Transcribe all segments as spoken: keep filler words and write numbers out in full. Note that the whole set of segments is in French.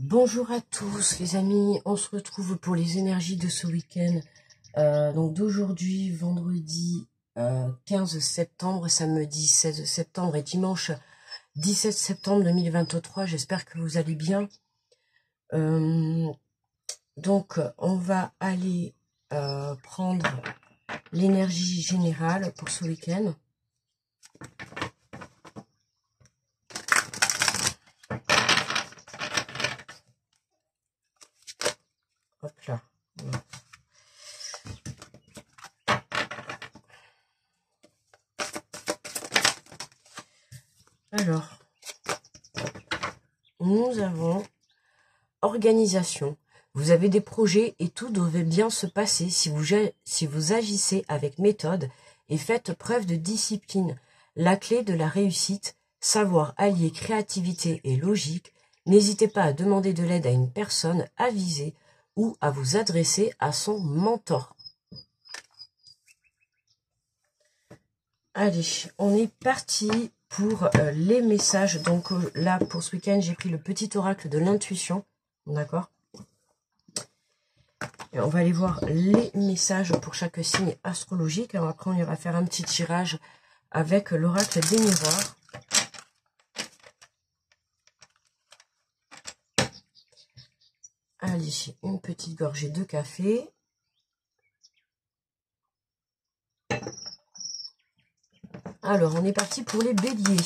Bonjour à tous les amis, on se retrouve pour les énergies de ce week-end, euh, donc d'aujourd'hui, vendredi euh, quinze septembre, samedi seize septembre et dimanche dix-sept septembre deux mille vingt-trois, j'espère que vous allez bien. Euh, donc on va aller euh, prendre l'énergie générale pour ce week-end. Hop là. Alors, nous avons organisation. Vous avez des projets et tout devait bien se passer si vous, si vous agissez avec méthode et faites preuve de discipline. La clé de la réussite, savoir allier créativité et logique. N'hésitez pas à demander de l'aide à une personne avisée ou à vous adresser à son mentor. Allez, on est parti pour euh, les messages. Donc euh, là, pour ce week-end, j'ai pris le petit oracle de l'intuition. D'accord? Et on va aller voir les messages pour chaque signe astrologique. Alors après, on ira faire un petit tirage avec l'oracle des miroirs. Allez, une petite gorgée de café. Alors, on est parti pour les béliers.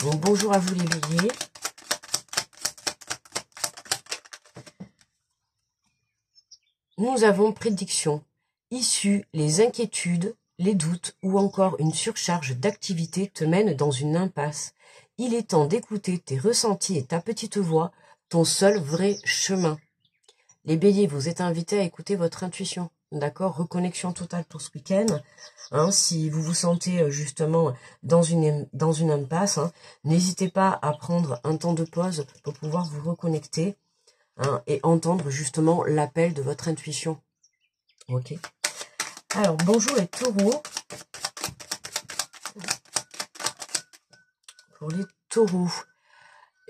Donc, bonjour à vous les béliers. Nous avons prédiction, issue, les inquiétudes, les doutes ou encore une surcharge d'activité te mènent dans une impasse. Il est temps d'écouter tes ressentis et ta petite voix, ton seul vrai chemin. Les béliers, vous êtes invités à écouter votre intuition. D'accord? Reconnexion totale pour ce week-end. Hein, si vous vous sentez justement dans une, dans une impasse, hein, n'hésitez pas à prendre un temps de pause pour pouvoir vous reconnecter, hein, et entendre justement l'appel de votre intuition. Ok. Alors, bonjour les taureaux. Pour les taureaux.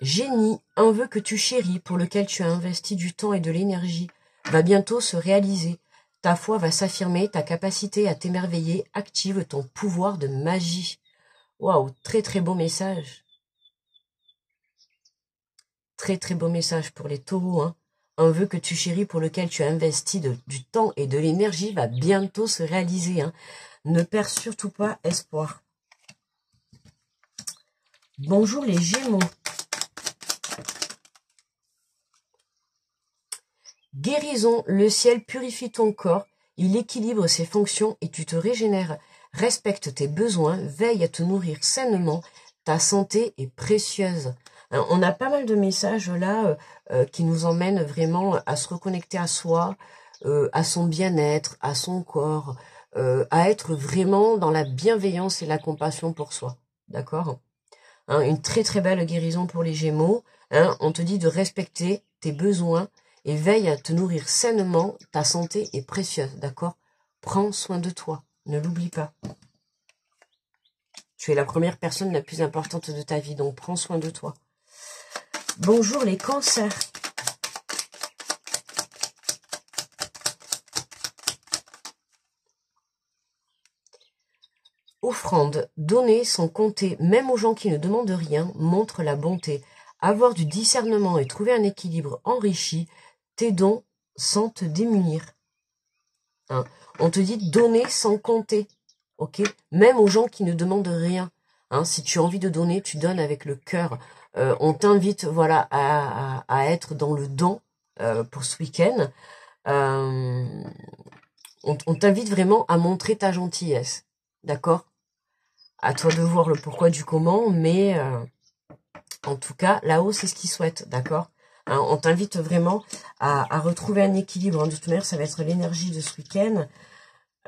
Génie, un vœu que tu chéris, pour lequel tu as investi du temps et de l'énergie, va bientôt se réaliser. Ta foi va s'affirmer, ta capacité à t'émerveiller active ton pouvoir de magie. Waouh, très très beau message. Très très beau message pour les taureaux. Hein. Un vœu que tu chéris, pour lequel tu as investi de, du temps et de l'énergie, va bientôt se réaliser. Hein. Ne perds surtout pas espoir. Bonjour les Gémeaux. Guérison, le ciel purifie ton corps, il équilibre ses fonctions et tu te régénères. Respecte tes besoins, veille à te nourrir sainement, ta santé est précieuse. Hein, on a pas mal de messages là euh, qui nous emmènent vraiment à se reconnecter à soi, euh, à son bien-être, à son corps, euh, à être vraiment dans la bienveillance et la compassion pour soi. D'accord? Hein, une très très belle guérison pour les Gémeaux. Hein, on te dit de respecter tes besoins, et veille à te nourrir sainement, ta santé est précieuse, d'accord? Prends soin de toi, ne l'oublie pas. Tu es la première personne la plus importante de ta vie, donc prends soin de toi. Bonjour les cancers. Offrande, donner sans compter, même aux gens qui ne demandent rien, montre la bonté. Avoir du discernement et trouver un équilibre enrichi, tes dons sans te démunir. Hein? On te dit donner sans compter, ok? Même aux gens qui ne demandent rien. Hein? Si tu as envie de donner, tu donnes avec le cœur. Euh, on t'invite, voilà, à, à, à être dans le don euh, pour ce week-end. Euh, on on t'invite vraiment à montrer ta gentillesse, d'accord? À toi de voir le pourquoi du comment, mais euh, en tout cas, là-haut, c'est ce qu'ils souhaitent, d'accord? Hein, on t'invite vraiment à, à retrouver un équilibre. De toute manière, ça va être l'énergie de ce week-end.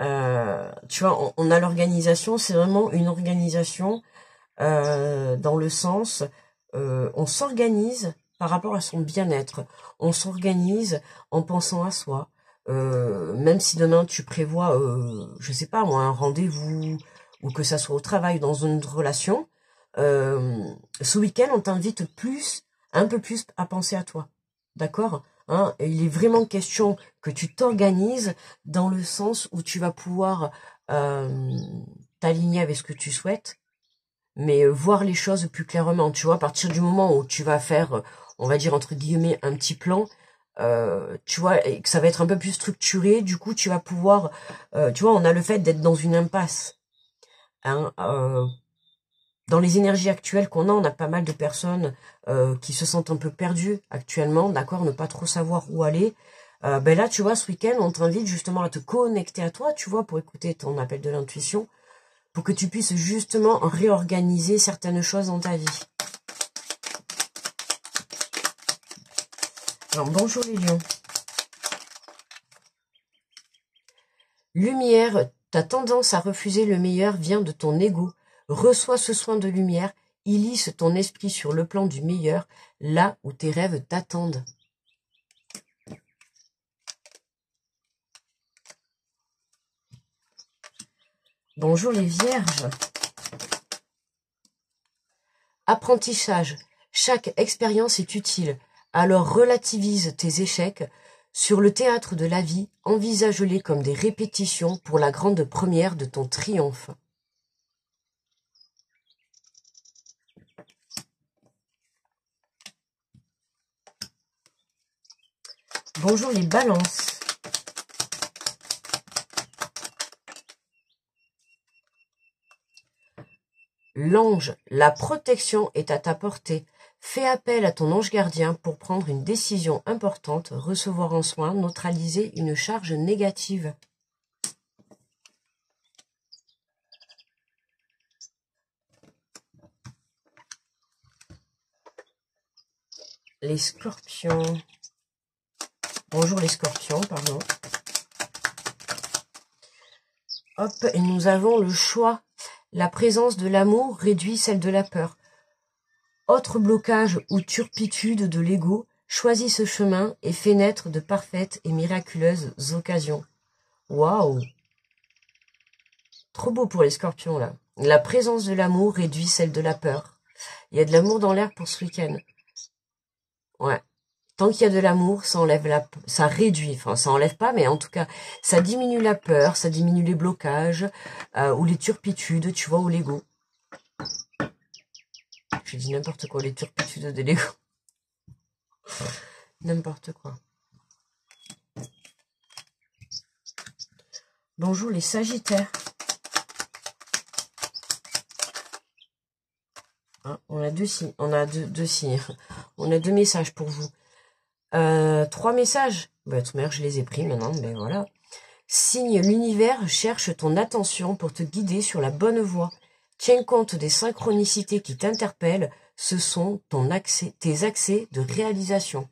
Euh, tu vois, on, on a l'organisation. C'est vraiment une organisation euh, dans le sens... Euh, on s'organise par rapport à son bien-être. On s'organise en pensant à soi. Euh, même si demain, tu prévois, euh, je sais pas moi, un rendez-vous ou que ça soit au travail, dans une relation... Euh, ce week-end, on t'invite plus un peu plus à penser à toi. D'accord ? Hein, il est vraiment question que tu t'organises dans le sens où tu vas pouvoir euh, t'aligner avec ce que tu souhaites, mais voir les choses plus clairement. Tu vois, à partir du moment où tu vas faire, on va dire entre guillemets, un petit plan, euh, tu vois, et que ça va être un peu plus structuré, du coup, tu vas pouvoir, euh, tu vois, on a le fait d'être dans une impasse. Hein, euh, Dans les énergies actuelles qu'on a, on a pas mal de personnes euh, qui se sentent un peu perdues actuellement, d'accord, ne pas trop savoir où aller. Euh, ben là, tu vois, ce week-end, on t'invite justement à te connecter à toi, tu vois, pour écouter ton appel de l'intuition, pour que tu puisses justement réorganiser certaines choses dans ta vie. Alors, bonjour les lions. Lumière, ta tendance à refuser le meilleur vient de ton ego. Reçois ce soin de lumière, hisse ton esprit sur le plan du meilleur, là où tes rêves t'attendent. Bonjour les vierges. Apprentissage. Chaque expérience est utile, alors relativise tes échecs. Sur le théâtre de la vie, envisage-les comme des répétitions pour la grande première de ton triomphe. Bonjour les balances. L'ange, la protection est à ta portée. Fais appel à ton ange gardien pour prendre une décision importante, recevoir un soin, neutraliser une charge négative. Les scorpions. Bonjour les scorpions, pardon. Hop, et nous avons le choix. La présence de l'amour réduit celle de la peur. Autre blocage ou turpitude de l'ego, choisis ce chemin et fais naître de parfaites et miraculeuses occasions. Waouh! Trop beau pour les scorpions, là. La présence de l'amour réduit celle de la peur. Il y a de l'amour dans l'air pour ce week-end. Ouais. Tant qu'il y a de l'amour, ça enlève la, ça réduit, enfin ça enlève pas, mais en tout cas, ça diminue la peur, ça diminue les blocages, euh, ou les turpitudes, tu vois, ou l'ego. Je dis n'importe quoi, les turpitudes de l'ego. N'importe quoi. Bonjour les sagittaires. Hein, on a deux signes, on a deux, deux signes, on a deux messages pour vous. Euh, trois messages, bah, de toute manière je les ai pris maintenant, mais voilà. Signe, l'univers cherche ton attention pour te guider sur la bonne voie. Tiens compte des synchronicités qui t'interpellent, ce sont ton accès, tes accès de réalisation.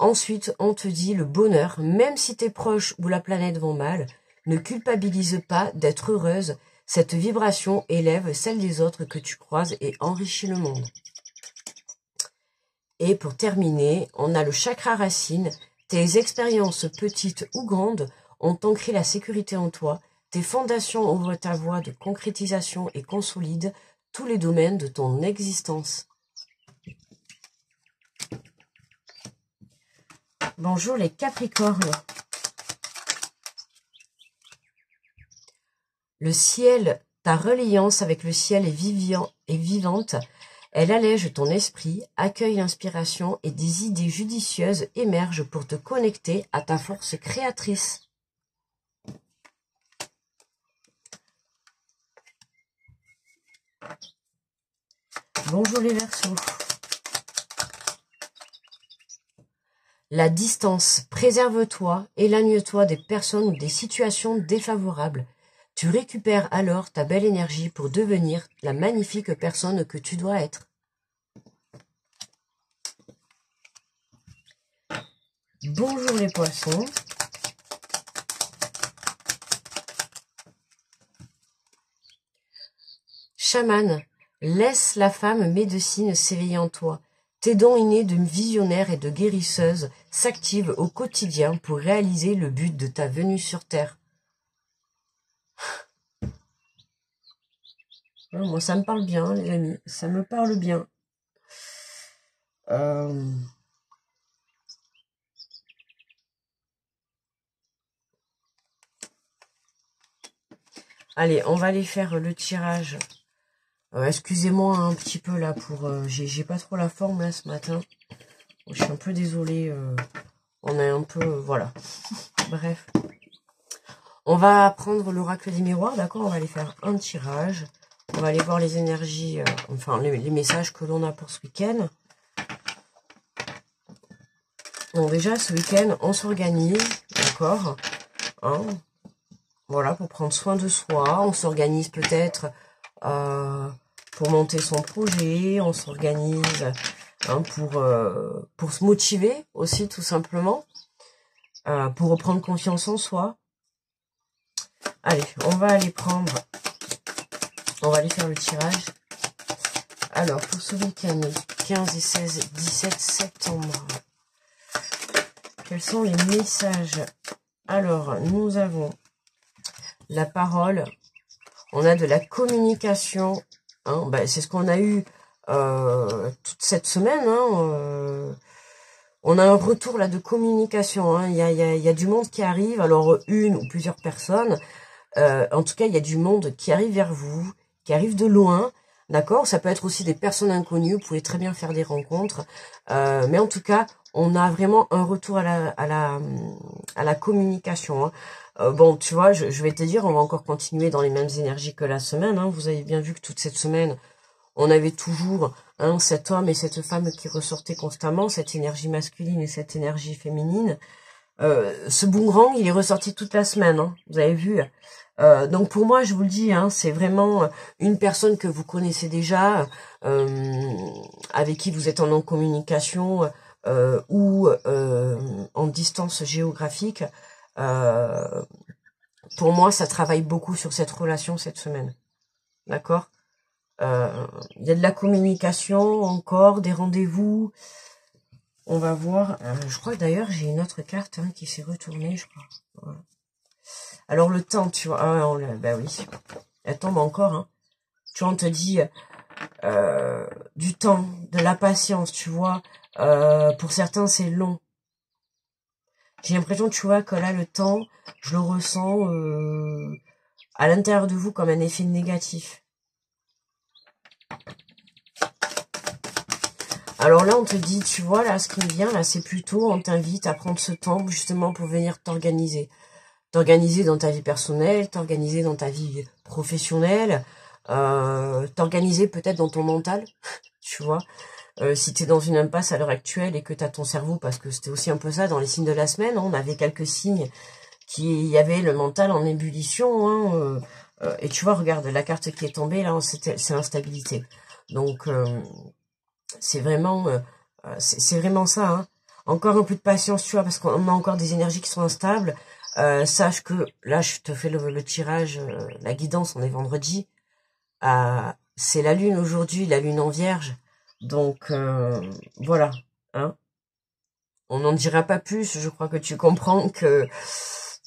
Ensuite, on te dit le bonheur, même si tes proches ou la planète vont mal, ne culpabilise pas d'être heureuse, cette vibration élève celle des autres que tu croises et enrichit le monde. Et pour terminer, on a le chakra racine. Tes expériences petites ou grandes ont ancré la sécurité en toi. Tes fondations ouvrent ta voie de concrétisation et consolident tous les domaines de ton existence. Bonjour les Capricornes. Le ciel, ta reliance avec le ciel est, vivant, est vivante. Elle allège ton esprit, accueille l'inspiration et des idées judicieuses émergent pour te connecter à ta force créatrice. Bonjour les Verseaux. La distance, préserve-toi, éloigne-toi des personnes ou des situations défavorables. Tu récupères alors ta belle énergie pour devenir la magnifique personne que tu dois être. Bonjour les poissons. Chaman, laisse la femme médecine s'éveiller en toi. Tes dons innés de visionnaire et de guérisseuse s'activent au quotidien pour réaliser le but de ta venue sur Terre. Moi, ça me parle bien, les amis. Ça me parle bien. Euh... Allez, on va aller faire le tirage. Euh, excusez-moi un petit peu là pour... Euh, j'ai pas trop la forme là ce matin. Je suis un peu désolée. Euh, on est un peu... Euh, voilà. Bref. On va prendre l'oracle des miroirs, d'accord? On va aller faire un tirage. On va aller voir les énergies, euh, enfin les, les messages que l'on a pour ce week-end. Bon, déjà, ce week-end, on s'organise, d'accord, hein, voilà, pour prendre soin de soi. On s'organise peut-être euh, pour monter son projet. On s'organise hein, pour, euh, pour se motiver aussi, tout simplement. Euh, pour reprendre confiance en soi. Allez, on va aller prendre... On va aller faire le tirage. Alors, pour ce week-end, quinze et seize, dix-sept septembre... Quels sont les messages? Alors, nous avons la parole. On a de la communication. Hein, ben, c'est ce qu'on a eu euh, toute cette semaine. Hein, euh, on a un retour là de communication. Hein, y a, y a, y a du monde qui arrive. Alors, une ou plusieurs personnes. Euh, en tout cas, il y a du monde qui arrive vers vous, qui arrive de loin. D'accord? Ça peut être aussi des personnes inconnues. Vous pouvez très bien faire des rencontres. Euh, mais en tout cas... On a vraiment un retour à la, à la, à la communication. Hein. Euh, bon, tu vois, je, je vais te dire, on va encore continuer dans les mêmes énergies que la semaine. Hein. Vous avez bien vu que toute cette semaine, on avait toujours hein, cet homme et cette femme qui ressortaient constamment, cette énergie masculine et cette énergie féminine. Euh, ce boomerang, il est ressorti toute la semaine, hein, vous avez vu. Euh, donc pour moi, je vous le dis, hein, c'est vraiment une personne que vous connaissez déjà, euh, avec qui vous êtes en communication, Euh, ou euh, en distance géographique, euh, pour moi, ça travaille beaucoup sur cette relation cette semaine. D'accord? Euh, il y a de la communication encore, des rendez-vous. On va voir. Euh, je crois que d'ailleurs, j'ai une autre carte hein, qui s'est retournée, je crois. Voilà. Alors, le temps, tu vois. Ah, on, ben oui, elle tombe encore. Hein. Tu vois, on te dit euh, du temps, de la patience, tu vois. Euh, pour certains, c'est long. J'ai l'impression, tu vois, que là, le temps, je le ressens euh, à l'intérieur de vous comme un effet négatif. Alors là, on te dit, tu vois, là, ce qui me vient, là, c'est plutôt, on t'invite à prendre ce temps, justement, pour venir t'organiser. T'organiser dans ta vie personnelle, t'organiser dans ta vie professionnelle, euh, t'organiser peut-être dans ton mental, tu vois. Euh, si tu es dans une impasse à l'heure actuelle et que tu as ton cerveau, parce que c'était aussi un peu ça dans les signes de la semaine, on avait quelques signes qui y avait le mental en ébullition. Hein, euh, euh, et tu vois, regarde, la carte qui est tombée, là, c'est instabilité. Donc, euh, c'est vraiment, euh, c'est vraiment ça. Hein. Encore un peu de patience, tu vois, parce qu'on a encore des énergies qui sont instables. Euh, sache que, là, je te fais le, le tirage, euh, la guidance, on est vendredi. Euh, c'est la lune aujourd'hui, la lune en vierge. Donc, euh, voilà, hein. On n'en dira pas plus, je crois que tu comprends que,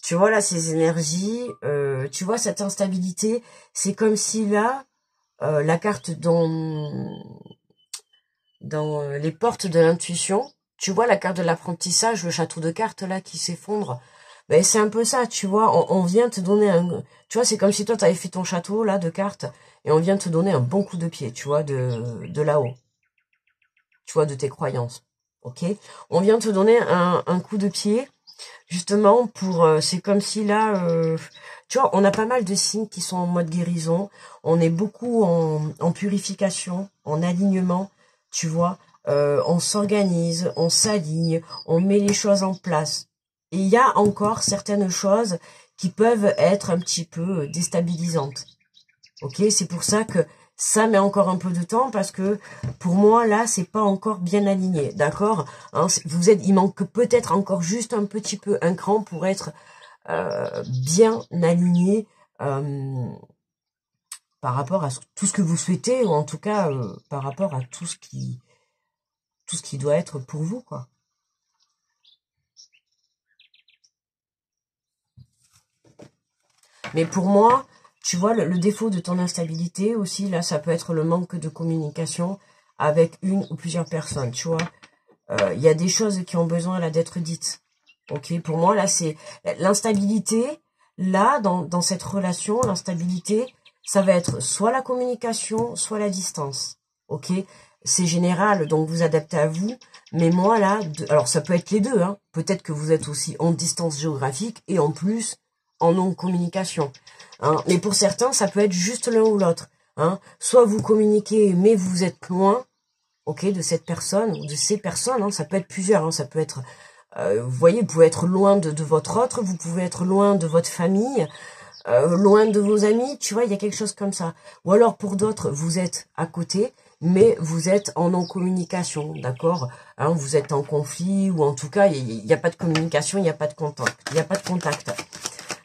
tu vois, là, ces énergies, euh, tu vois, cette instabilité, c'est comme si, là, euh, la carte dans, dans les portes de l'intuition, tu vois, la carte de l'apprentissage, le château de cartes, là, qui s'effondre, ben, c'est un peu ça, tu vois, on, on vient te donner un... Tu vois, c'est comme si toi, t'avais fait ton château, là, de cartes, et on vient te donner un bon coup de pied, tu vois, de, de là-haut. Tu vois, de tes croyances, ok? On vient te donner un, un coup de pied, justement, pour... Euh, c'est comme si là... Euh, tu vois, on a pas mal de signes qui sont en mode guérison. On est beaucoup en, en purification, en alignement, tu vois. Euh, on s'organise, on s'aligne, on met les choses en place. Et il y a encore certaines choses qui peuvent être un petit peu déstabilisantes, ok? C'est pour ça que... Ça met encore un peu de temps parce que pour moi là c'est pas encore bien aligné, d'accord. Hein, vous êtes, il manque peut-être encore juste un petit peu un cran pour être euh, bien aligné euh, par rapport à tout ce que vous souhaitez ou en tout cas euh, par rapport à tout ce qui tout ce qui doit être pour vous quoi. Mais pour moi. Tu vois, le, le défaut de ton instabilité aussi, là, ça peut être le manque de communication avec une ou plusieurs personnes, tu vois. Euh, y a des choses qui ont besoin là d'être dites. Ok, pour moi, là, c'est l'instabilité, là, dans, dans cette relation, l'instabilité, ça va être soit la communication, soit la distance. Ok, c'est général, donc vous adaptez à vous. Mais moi, là, de, alors ça peut être les deux, hein. Peut-être que vous êtes aussi en distance géographique et en plus en non-communication. Hein. Mais pour certains, ça peut être juste l'un ou l'autre. Hein. Soit vous communiquez, mais vous êtes loin, ok, de cette personne ou de ces personnes. Hein. Ça peut être plusieurs, hein. Ça peut être... Euh, vous voyez, vous pouvez être loin de, de votre autre, vous pouvez être loin de votre famille, euh, loin de vos amis, tu vois, il y a quelque chose comme ça. Ou alors, pour d'autres, vous êtes à côté, mais vous êtes en non-communication, d'accord, hein, vous êtes en conflit, ou en tout cas, il n'y a, a pas de communication, il n'y a pas de contact. Il n'y a pas de contact.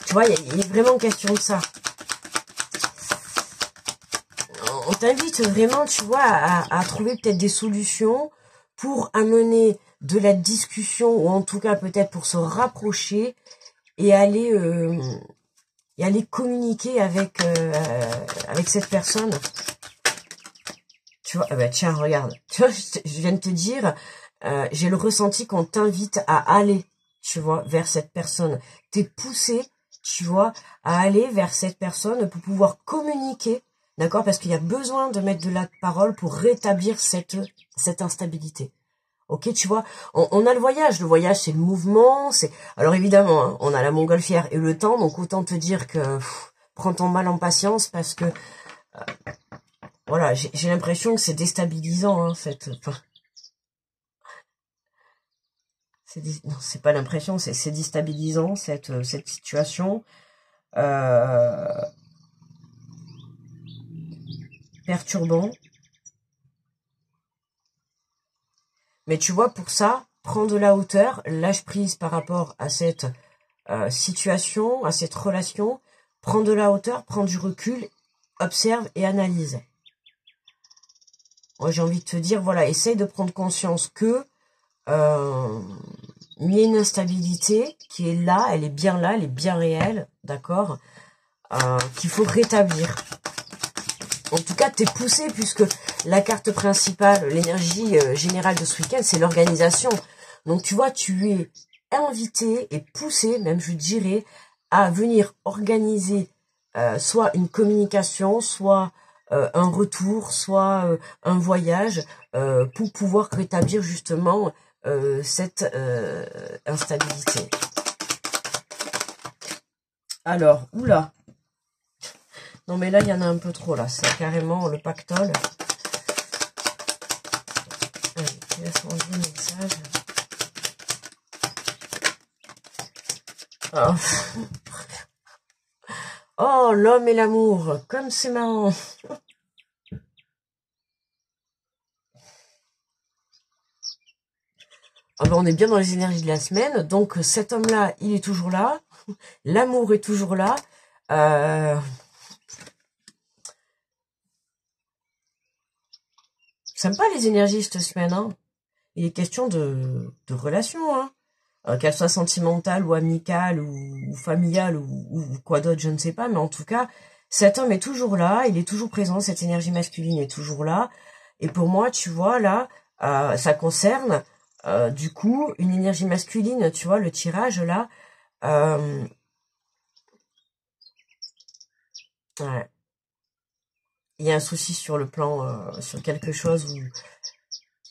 Tu vois, il y, y a vraiment question de ça. On t'invite vraiment, tu vois, à, à trouver peut-être des solutions pour amener de la discussion, ou en tout cas peut-être pour se rapprocher et aller, euh, et aller communiquer avec, euh, avec cette personne. Tu vois, bah tiens, regarde, tu vois, je viens de te dire, euh, j'ai le ressenti qu'on t'invite à aller, tu vois, vers cette personne. T'es poussé, tu vois, à aller vers cette personne pour pouvoir communiquer, d'accord, parce qu'il y a besoin de mettre de la parole pour rétablir cette, cette instabilité. Ok, tu vois, on, on a le voyage. Le voyage, c'est le mouvement. C'est alors évidemment, hein, on a la montgolfière et le temps. Donc autant te dire que pff, prends ton mal en patience parce que euh, voilà, j'ai l'impression que c'est déstabilisant. Hein, cette, enfin, c'est dé... non, c'est pas l'impression, c'est c'est déstabilisant cette cette situation. Euh... Perturbant. Mais tu vois, pour ça, prends de la hauteur, lâche prise par rapport à cette euh, situation, à cette relation. Prends de la hauteur, prends du recul, observe et analyse. Moi, j'ai envie de te dire, voilà, essaye de prendre conscience que euh, il y a une instabilité qui est là, elle est bien là, elle est bien réelle, d'accord, euh, qu'il faut rétablir. En tout cas, t'es poussé puisque la carte principale, l'énergie générale de ce week-end, c'est l'organisation. Donc, tu vois, tu es invité et poussé, même je dirais, à venir organiser euh, soit une communication, soit euh, un retour, soit euh, un voyage euh, pour pouvoir rétablir justement euh, cette euh, instabilité. Alors, oula. Non, mais là, il y en a un peu trop, là. C'est carrément le pactole. Allez, laisse-moi le message. Oh, oh l'homme et l'amour. Comme c'est marrant. Ah ben, on est bien dans les énergies de la semaine. Donc, cet homme-là, il est toujours là. L'amour est toujours là. Euh... Sympa les énergies cette semaine, hein. Il est question de, de relations, hein. Euh, qu'elles soient sentimentales ou amicales ou, ou familiales ou, ou quoi d'autre, je ne sais pas. Mais en tout cas, cet homme est toujours là, il est toujours présent, cette énergie masculine est toujours là. Et pour moi, tu vois, là, euh, ça concerne, euh, du coup, une énergie masculine, tu vois, le tirage, là. Euh... Ouais. Il y a un souci sur le plan, euh, sur quelque chose où,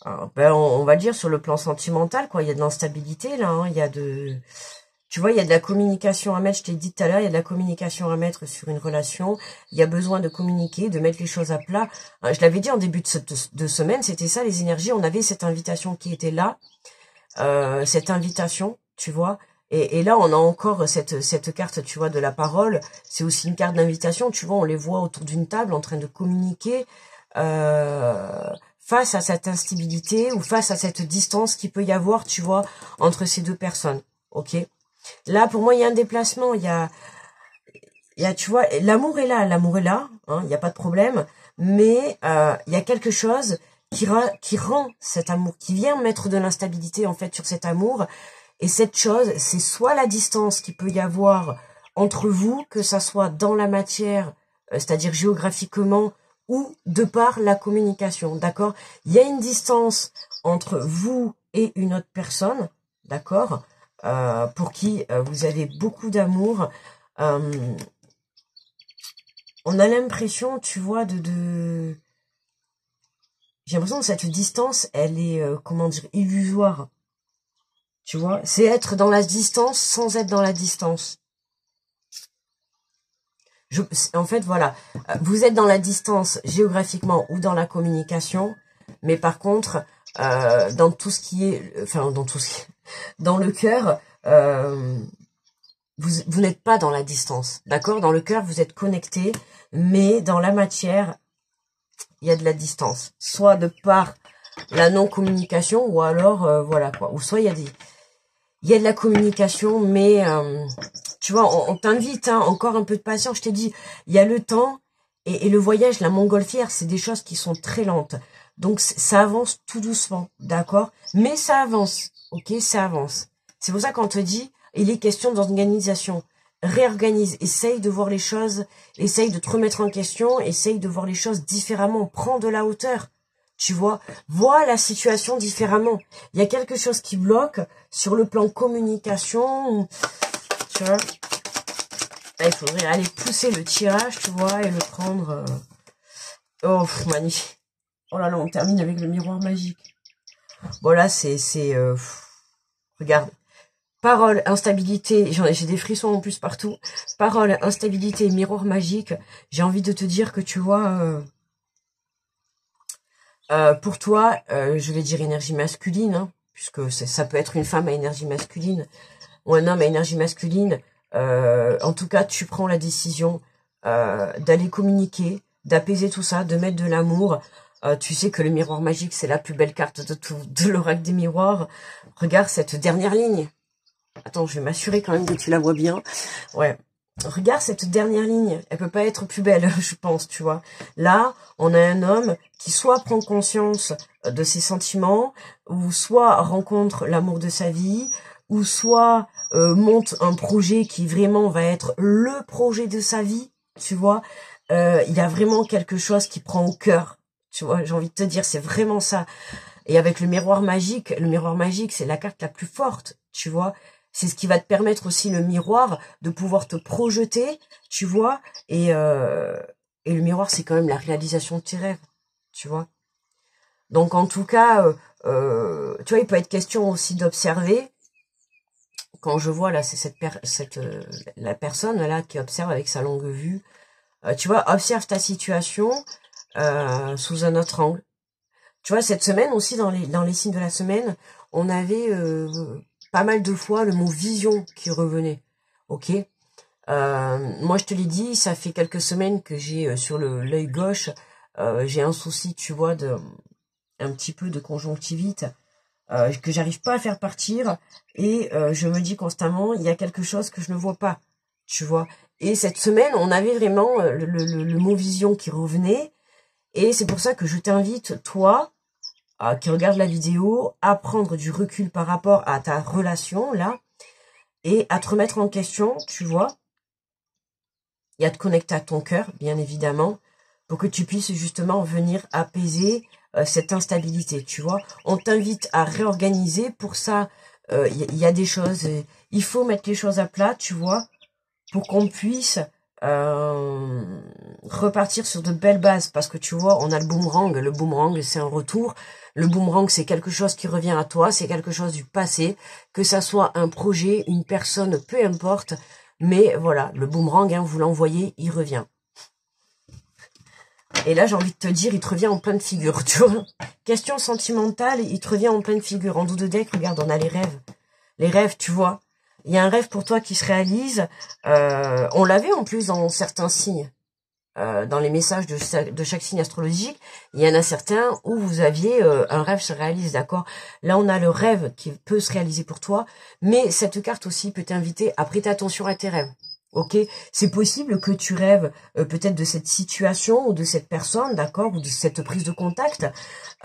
alors, ben, on, on va dire sur le plan sentimental, quoi. Il y a de l'instabilité, là, hein. Il y a de, tu vois, il y a de la communication à mettre, je t'ai dit tout à l'heure, il y a de la communication à mettre sur une relation. Il y a besoin de communiquer, de mettre les choses à plat. Hein, je l'avais dit en début de, ce, de, de semaine, c'était ça, les énergies. On avait cette invitation qui était là, euh, cette invitation, tu vois. Et, et là, on a encore cette, cette carte, tu vois, de la parole. C'est aussi une carte d'invitation. Tu vois, on les voit autour d'une table en train de communiquer euh, face à cette instabilité ou face à cette distance qu'il peut y avoir, tu vois, entre ces deux personnes. Ok. Là, pour moi, il y a un déplacement. Il y a, il y a, tu vois, l'amour est là, l'amour est là. Hein, il n'y a pas de problème. Mais euh, il y a quelque chose qui, qui rend cet amour, qui vient mettre de l'instabilité en fait sur cet amour. Et cette chose, c'est soit la distance qu'il peut y avoir entre vous, que ça soit dans la matière, c'est-à-dire géographiquement, ou de par la communication, d'accord? Il y a une distance entre vous et une autre personne, d'accord, euh, pour qui euh, vous avez beaucoup d'amour. Euh, on a l'impression, tu vois, de... de... J'ai l'impression que cette distance, elle est, euh, comment dire, illusoire. Tu vois, c'est être dans la distance sans être dans la distance. Je, en fait, voilà, vous êtes dans la distance géographiquement ou dans la communication, mais par contre, euh, dans tout ce qui est, enfin, dans tout ce qui est, dans le cœur, euh, vous, vous n'êtes pas dans la distance, d'accord? Dans le cœur, vous êtes connecté, mais dans la matière, il y a de la distance, soit de par la non-communication, ou alors, euh, voilà, quoi, ou soit il y a des... Il y a de la communication, mais euh, tu vois, on, on t'invite, hein, encore un peu de patience. Je t'ai dit, il y a le temps et, et le voyage, la montgolfière, c'est des choses qui sont très lentes. Donc, ça avance tout doucement, d'accord? Mais ça avance, ok? Ça avance. C'est pour ça qu'on te dit, il est question d'organisation. Réorganise, essaye de voir les choses, essaye de te remettre en question, essaye de voir les choses différemment, prends de la hauteur. Tu vois, vois la situation différemment. Il y a quelque chose qui bloque sur le plan communication. Tu vois, là, il faudrait aller pousser le tirage, tu vois, et le prendre. Oh, magnifique. Oh là là, on termine avec le miroir magique. Bon, là, c'est... Euh... Regarde. Parole, instabilité, j'ai des frissons en plus partout. Parole, instabilité, miroir magique. J'ai envie de te dire que, tu vois... Euh... Euh, pour toi, euh, je vais dire énergie masculine, hein, puisque ça peut être une femme à énergie masculine ou un homme à énergie masculine. Euh, en tout cas, tu prends la décision euh, d'aller communiquer, d'apaiser tout ça, de mettre de l'amour. Euh, tu sais que le miroir magique, c'est la plus belle carte de, de l'oracle des miroirs. Regarde cette dernière ligne. Attends, je vais m'assurer quand même que tu la vois bien. Ouais. Regarde cette dernière ligne, elle peut pas être plus belle, je pense, tu vois. Là, on a un homme qui soit prend conscience de ses sentiments, ou soit rencontre l'amour de sa vie, ou soit euh, monte un projet qui vraiment va être le projet de sa vie, tu vois. Euh, il y a vraiment quelque chose qui prend au cœur, tu vois, j'ai envie de te dire, c'est vraiment ça. Et avec le miroir magique, le miroir magique, c'est la carte la plus forte, tu vois. C'est ce qui va te permettre aussi, le miroir, de pouvoir te projeter, tu vois. Et, euh, et le miroir, c'est quand même la réalisation de tes rêves, tu vois. Donc, en tout cas, euh, euh, tu vois, il peut être question aussi d'observer. Quand je vois, là, c'est cette per cette, euh, la personne, là, qui observe avec sa longue vue. Euh, tu vois, observe ta situation euh, sous un autre angle. Tu vois, cette semaine aussi, dans les, dans les signes de la semaine, on avait... Euh, pas mal de fois le mot vision qui revenait, ok. Euh, moi je te l'ai dit, ça fait quelques semaines que j'ai euh, sur le l'œil gauche, euh, j'ai un souci, tu vois, de un petit peu de conjonctivite euh, que j'arrive pas à faire partir, et euh, je me dis constamment, il y a quelque chose que je ne vois pas, tu vois. Et cette semaine, on avait vraiment le, le, le mot vision qui revenait, et c'est pour ça que je t'invite, toi, Euh, qui regarde la vidéo, à prendre du recul par rapport à ta relation, là, et à te remettre en question, tu vois, et à te connecter à ton cœur, bien évidemment, pour que tu puisses justement venir apaiser euh, cette instabilité, tu vois. On t'invite à réorganiser, pour ça, il euh, y, y a des choses, euh, il faut mettre les choses à plat, tu vois, pour qu'on puisse... Euh, repartir sur de belles bases, parce que tu vois, on a le boomerang, le boomerang c'est un retour, le boomerang c'est quelque chose qui revient à toi, c'est quelque chose du passé, que ça soit un projet, une personne, peu importe, mais voilà, le boomerang, hein, vous l'envoyez, il revient. Et là, j'ai envie de te dire, il te revient en pleine figure, tu vois. Question sentimentale, il te revient en pleine figure. En dos de deck, regarde, on a les rêves. Les rêves, tu vois. Il y a un rêve pour toi qui se réalise. Euh, on l'avait en plus dans certains signes, euh, dans les messages de, de chaque signe astrologique. Il y en a certains où vous aviez euh, un rêve se réalise, d'accord? Là, on a le rêve qui peut se réaliser pour toi, mais cette carte aussi peut t'inviter à prêter attention à tes rêves, ok? C'est possible que tu rêves euh, peut-être de cette situation ou de cette personne, d'accord? Ou de cette prise de contact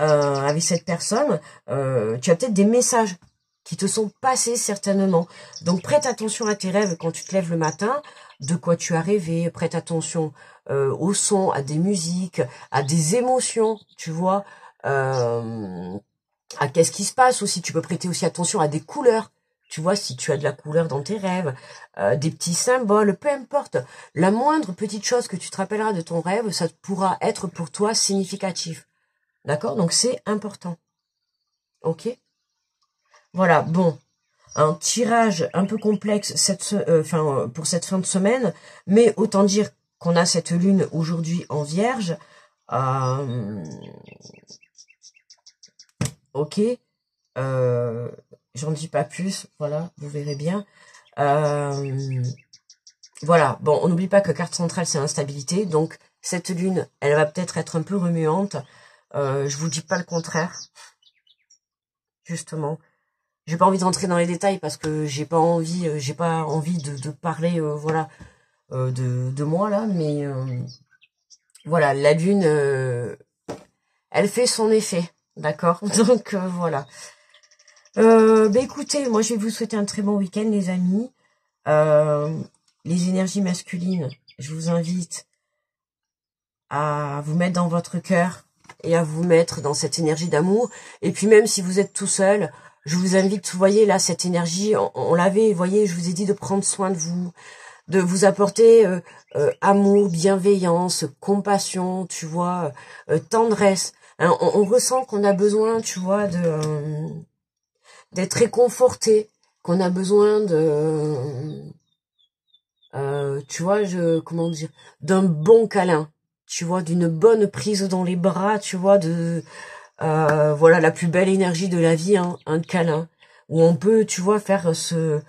euh, avec cette personne. Euh, tu as peut-être des messages qui te sont passés certainement. Donc prête attention à tes rêves quand tu te lèves le matin, de quoi tu as rêvé, prête attention euh, aux sons, à des musiques, à des émotions, tu vois, euh, à qu'est-ce qui se passe aussi, tu peux prêter aussi attention à des couleurs, tu vois, si tu as de la couleur dans tes rêves, euh, des petits symboles, peu importe, la moindre petite chose que tu te rappelleras de ton rêve, ça pourra être pour toi significatif, d'accord? Donc c'est important, ok? Voilà, bon, un tirage un peu complexe cette, euh, enfin, pour cette fin de semaine, mais autant dire qu'on a cette lune aujourd'hui en Vierge. Euh, ok, euh, j'en dis pas plus, voilà, vous verrez bien. Euh, voilà, bon, on n'oublie pas que carte centrale, c'est l'instabilité, donc cette lune, elle va peut-être être un peu remuante, euh, je vous dis pas le contraire, justement. J'ai pas envie d'entrer dans les détails parce que j'ai pas envie, j'ai pas envie de, de parler, euh, voilà, euh, de, de moi là. Mais euh, voilà, la lune, euh, elle fait son effet, d'accord. Donc euh, voilà. Euh, bah, écoutez, moi je vais vous souhaiter un très bon week-end, les amis. Euh, les énergies masculines, je vous invite à vous mettre dans votre cœur et à vous mettre dans cette énergie d'amour. Et puis même si vous êtes tout seul. Je vous invite, vous voyez là, cette énergie, on, on l'avait, vous voyez, je vous ai dit de prendre soin de vous, de vous apporter euh, euh, amour, bienveillance, compassion, tu vois, euh, tendresse. Hein, on, on ressent qu'on a besoin, tu vois, de euh, d'être réconforté, qu'on a besoin de, euh, euh, tu vois, je comment dire, d'un bon câlin, tu vois, d'une bonne prise dans les bras, tu vois, de... Euh, voilà la plus belle énergie de la vie, hein, un câlin, où on peut, tu vois, faire se,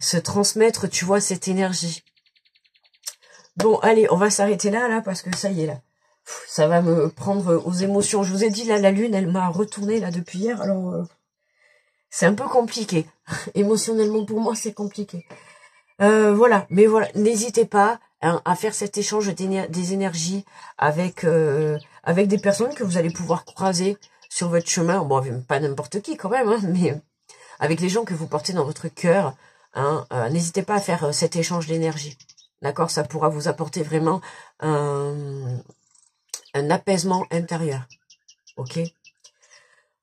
se transmettre, tu vois, cette énergie. Bon, allez, on va s'arrêter là, là, parce que ça y est, là, ça va me prendre aux émotions. Je vous ai dit, là, la lune, elle m'a retournée, là, depuis hier, alors, euh, c'est un peu compliqué. Émotionnellement, pour moi, c'est compliqué. Euh, voilà, mais voilà, n'hésitez pas, hein, à faire cet échange des énergies avec... Euh, avec des personnes que vous allez pouvoir croiser sur votre chemin, bon, pas n'importe qui quand même, hein, mais avec les gens que vous portez dans votre cœur, hein, euh, n'hésitez pas à faire cet échange d'énergie, d'accord? Ça pourra vous apporter vraiment un, un apaisement intérieur, ok?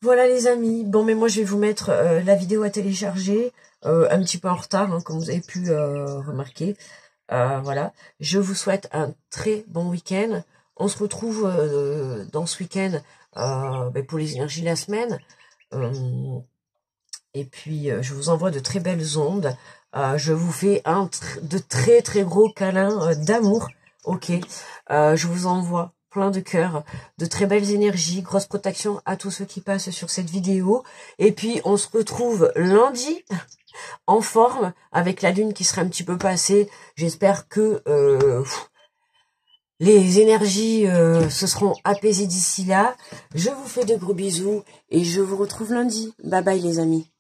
Voilà les amis, bon, mais moi je vais vous mettre euh, la vidéo à télécharger, euh, un petit peu en retard, hein, comme vous avez pu euh, remarquer, euh, voilà, je vous souhaite un très bon week-end. On se retrouve euh, dans ce week-end euh, ben pour les énergies de la semaine. Euh, et puis, euh, je vous envoie de très belles ondes. Euh, je vous fais un tr de très, très gros câlins euh, d'amour. Ok. Euh, je vous envoie plein de cœurs, de très belles énergies, grosse protection à tous ceux qui passent sur cette vidéo. Et puis, on se retrouve lundi en forme avec la lune qui sera un petit peu passée. J'espère que... Euh, pff, les énergies euh, se seront apaisées d'ici là. Je vous fais de gros bisous et je vous retrouve lundi. Bye bye les amis.